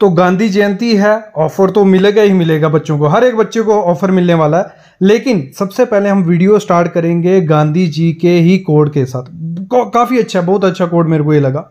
तो गांधी जयंती है, ऑफर तो मिलेगा ही मिलेगा, बच्चों को, हर एक बच्चे को ऑफर मिलने वाला है। लेकिन सबसे पहले हम वीडियो स्टार्ट करेंगे गांधी जी के ही कोड के साथ। काफ़ी अच्छा, बहुत अच्छा कोड मेरे को ये लगा।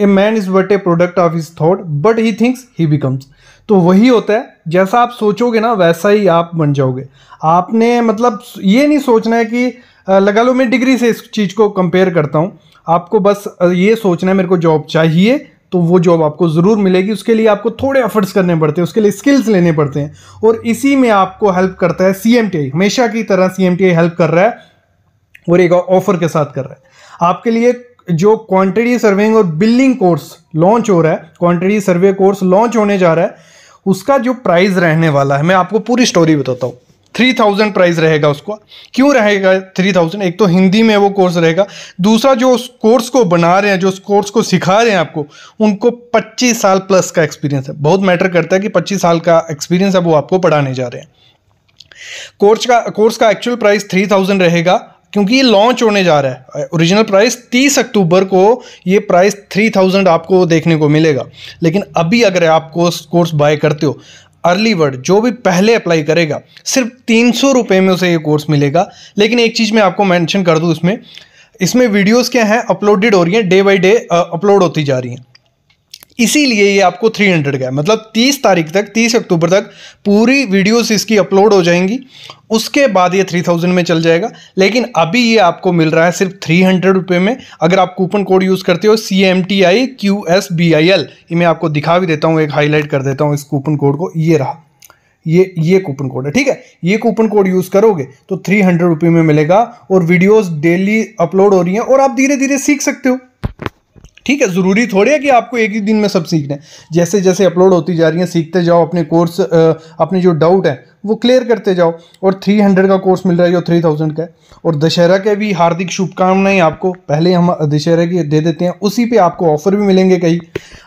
A man is but a product of his thought but he thinks he becomes. तो वही होता है, जैसा आप सोचोगे ना वैसा ही आप बन जाओगे। आपने मतलब ये नहीं सोचना है कि लगा लो मैं डिग्री से इस चीज़ को कंपेयर करता हूँ। आपको बस ये सोचना है मेरे को जॉब चाहिए, तो वो जॉब आपको ज़रूर मिलेगी। उसके लिए आपको थोड़े एफर्ट्स करने पड़ते हैं, उसके लिए स्किल्स लेने पड़ते हैं, और इसी में आपको हेल्प करता है CMTI। हमेशा की तरह CMTI हेल्प कर रहा है और एक ऑफर के साथ कर रहा है। आपके लिए जो क्वांटिटी सर्वेइंग और बिलिंग कोर्स लॉन्च हो रहा है, क्वांटिटी सर्वे कोर्स लॉन्च होने जा रहा है, उसका जो प्राइस रहने वाला है मैं आपको पूरी स्टोरी बताता हूँ। 3000 प्राइस रहेगा उसका। क्यों रहेगा 3000? एक तो हिंदी में वो कोर्स रहेगा, दूसरा जो उस कोर्स को बना रहे हैं, जो उस कोर्स को सिखा रहे हैं आपको, उनको 25 साल प्लस का एक्सपीरियंस है। बहुत मैटर करता है कि 25 साल का एक्सपीरियंस है वो आपको पढ़ाने जा रहे हैं। कोर्स का एक्चुअल प्राइस 3000 रहेगा, क्योंकि ये लॉन्च होने जा रहा है। ओरिजिनल प्राइस 30 अक्टूबर को ये प्राइस 3000 आपको देखने को मिलेगा। लेकिन अभी अगर आप कोर्स बाय करते हो, अर्ली बर्ड जो भी पहले अप्लाई करेगा, सिर्फ 300 रुपये में उसे ये कोर्स मिलेगा। लेकिन एक चीज़ मैं आपको मेंशन कर दूँ, इसमें वीडियोस क्या हैं अपलोडेड हो रही हैं, डे बाय डे अपलोड होती जा रही हैं, इसीलिए ये आपको 300 का है। मतलब 30 अक्टूबर तक पूरी वीडियोस इसकी अपलोड हो जाएंगी, उसके बाद ये 3000 में चल जाएगा। लेकिन अभी ये आपको मिल रहा है सिर्फ 300 रुपये में, अगर आप कूपन कोड यूज़ करते हो CMTIQSBIL। ये मैं आपको दिखा भी देता हूँ, एक हाईलाइट कर देता हूँ इस कूपन कोड को। ये रहा, ये कूपन कोड है, ठीक है। ये कूपन कोड यूज़ करोगे तो 300 रुपये में मिलेगा, और वीडियोज़ डेली अपलोड हो रही हैं, और आप धीरे धीरे सीख सकते हो, ठीक है। ज़रूरी थोड़ी है कि आपको एक ही दिन में सब सीखना है, जैसे जैसे अपलोड होती जा रही है सीखते जाओ, अपने कोर्स अपने जो डाउट है वो क्लियर करते जाओ। और 300 का कोर्स मिल रहा है जो 3000 का है। और दशहरा के भी हार्दिक शुभकामनाएं आपको, पहले हम दशहरा की दे देते हैं, उसी पे आपको ऑफर भी मिलेंगे कई।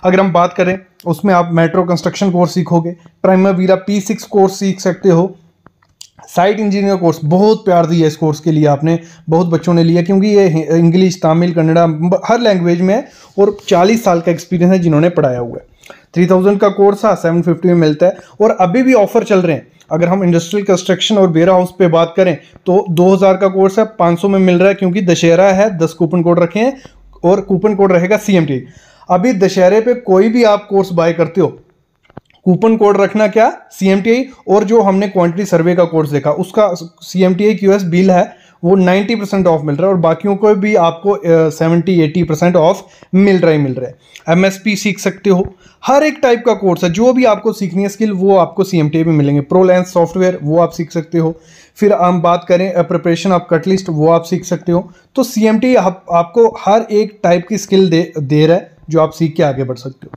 अगर हम बात करें, उसमें आप मेट्रो कंस्ट्रक्शन कोर्स सीखोगे, प्राइमावेरा P6 कोर्स सीख सकते हो, साइट इंजीनियर कोर्स। बहुत प्यार दिया इस कोर्स के लिए आपने, बहुत बच्चों ने लिया, क्योंकि ये इंग्लिश, तमिल, कन्नड़ा, हर लैंग्वेज में है, और 40 साल का एक्सपीरियंस है जिन्होंने पढ़ाया हुआ है। 3000 का कोर्स है, 750 में मिलता है, और अभी भी ऑफर चल रहे हैं। अगर हम इंडस्ट्रियल कंस्ट्रक्शन और वेयर हाउस पे बात करें तो 2000 का कोर्स है, 500 में मिल रहा है, क्योंकि दशहरा है। 10 कूपन कोड रखे हैं, और कूपन कोड रहेगा CMTI। अभी दशहरे पर कोई भी आप कोर्स बाय करते हो, कूपन कोड रखना क्या, CMTI। और जो हमने क्वांटिटी सर्वे का कोर्स देखा, उसका CMTIQSBIL है, वो 90% ऑफ मिल रहा है, और बाकियों को भी आपको 70-80% ऑफ मिल रहा है। MSP सीख सकते हो, हर एक टाइप का कोर्स है, जो भी आपको सीखनी है स्किल वो आपको CMTI में मिलेंगे। प्रोलेंस सॉफ्टवेयर वो आप सीख सकते हो। फिर हम बात करें प्रिपरेशन ऑफ कटलिस्ट, वो आप सीख सकते हो। तो CMTI आपको हर एक टाइप की स्किल दे रहा है, जो आप सीख के आगे बढ़ सकते हो।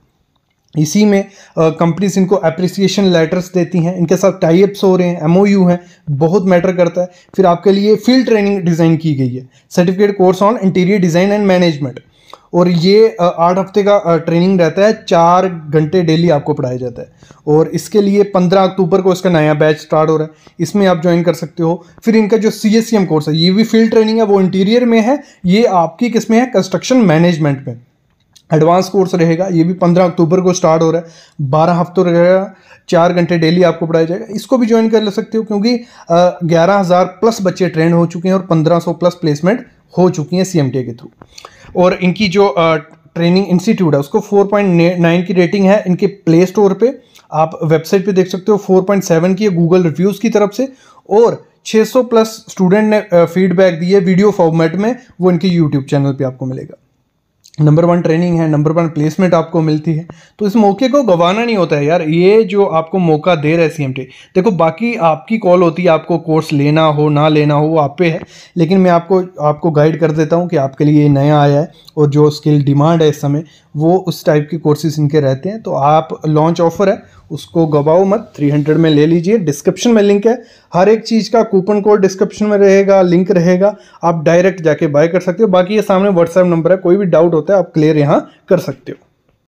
इसी में कंपनीज इनको अप्रिसिएशन लेटर्स देती हैं, इनके साथ टाई अप्स हो रहे हैं, MOU हैं, बहुत मैटर करता है। फिर आपके लिए फील्ड ट्रेनिंग डिज़ाइन की गई है, certificate course on interior design and management, और ये 8 हफ्ते का ट्रेनिंग रहता है, 4 घंटे डेली आपको पढ़ाया जाता है। और इसके लिए 15 अक्टूबर को इसका नया बैच स्टार्ट हो रहा है, इसमें आप ज्वाइन कर सकते हो। फिर इनका जो CSCM कोर्स है, ये भी फील्ड ट्रेनिंग है, वो इंटीरियर में है, ये आपकी किस्में है कंस्ट्रक्शन मैनेजमेंट में, एडवांस कोर्स रहेगा। ये भी 15 अक्टूबर को स्टार्ट हो रहा है, 12 हफ्तों रहेगा, 4 घंटे डेली आपको पढ़ाया जाएगा। इसको भी ज्वाइन कर ले सकते हो, क्योंकि 11000+ बच्चे ट्रेन हो चुके हैं, और 1500+ प्लेसमेंट हो चुकी हैं CMTI के थ्रू। और इनकी जो ट्रेनिंग इंस्टीट्यूट है उसको 4.9 की रेटिंग है, इनके प्ले स्टोर पे, आप वेबसाइट पे देख सकते हो। 4.7 की गूगल रिव्यूज़ की तरफ से, और 600+ स्टूडेंट ने फीडबैक दिए वीडियो फॉर्मेट में, वो इनके YouTube चैनल पर आपको मिलेगा। नंबर 1 ट्रेनिंग है, नंबर 1 प्लेसमेंट आपको मिलती है। तो इस मौके को गंवाना नहीं होता है यार, ये जो आपको मौका दे रहा है CMTI। देखो बाकी आपकी कॉल होती है, आपको कोर्स लेना हो ना लेना हो वो आप पे है, लेकिन मैं आपको गाइड कर देता हूँ कि आपके लिए नया आया है, और जो स्किल डिमांड है इस समय वो उस टाइप के कोर्सेज इनके रहते हैं। तो आप लॉन्च ऑफर है उसको गवाओ मत, 300 में ले लीजिए। डिस्क्रिप्शन में लिंक है हर एक चीज़ का, कूपन कोड डिस्क्रिप्शन में रहेगा, लिंक रहेगा, आप डायरेक्ट जाके बाय कर सकते हो। बाकी ये सामने व्हाट्सएप नंबर है, कोई भी डाउट होता है आप क्लियर यहाँ कर सकते हो।